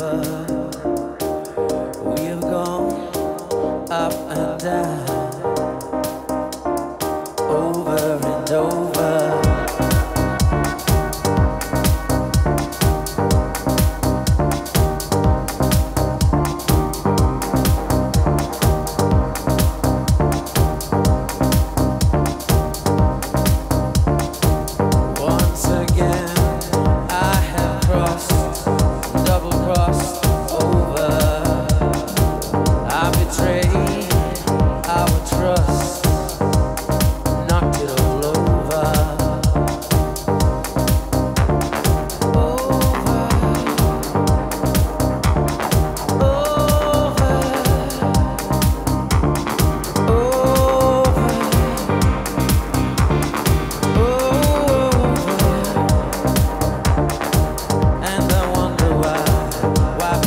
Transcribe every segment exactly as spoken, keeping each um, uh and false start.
forever. We have gone up and down, over and over. Wow.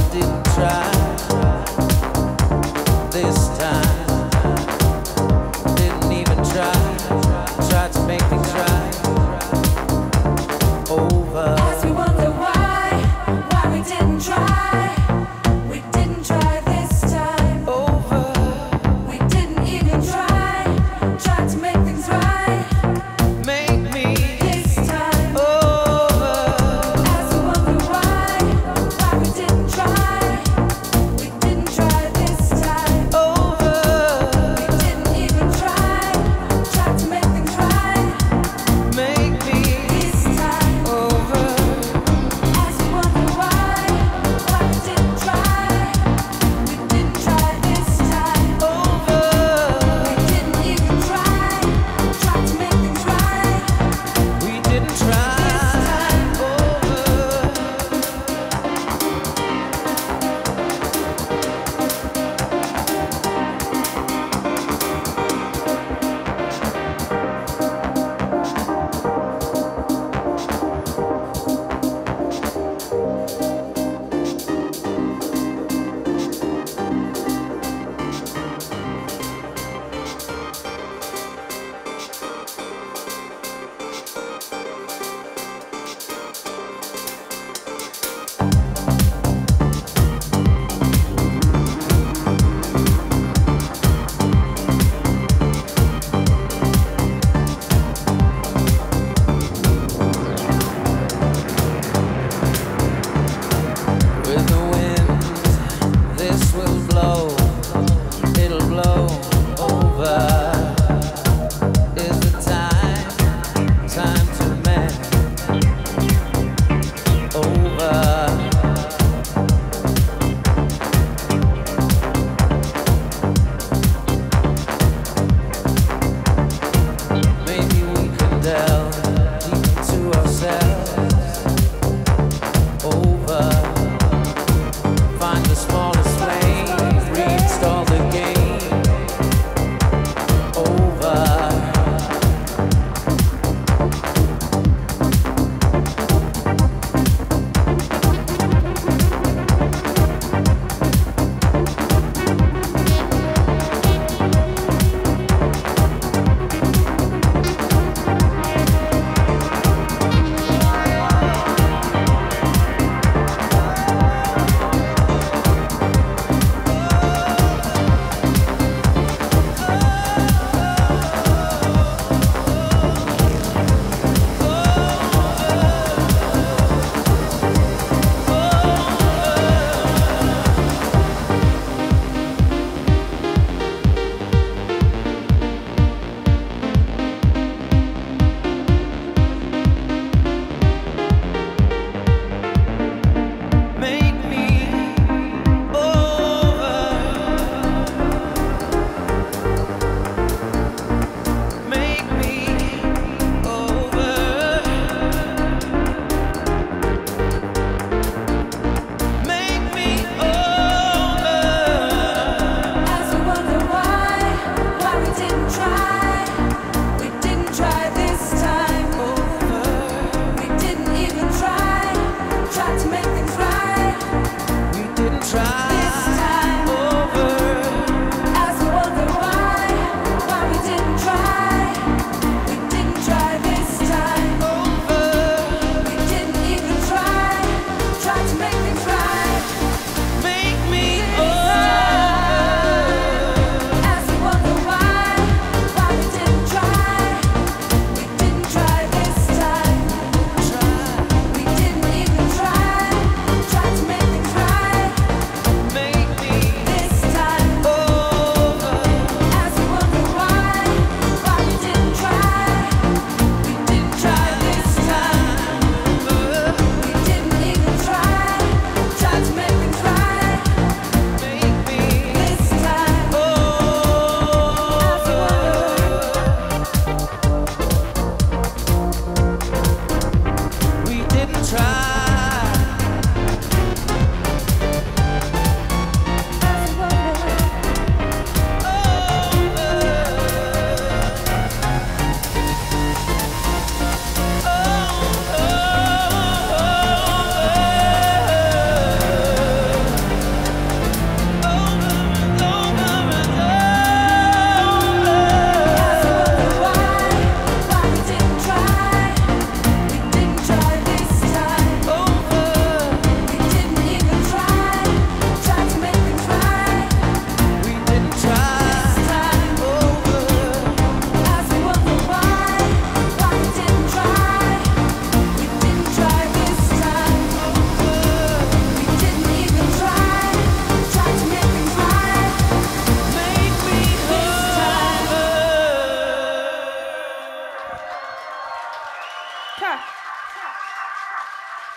Tack.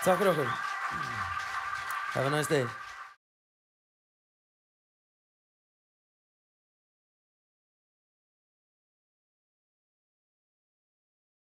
Tack, Rachel. Have a nice day.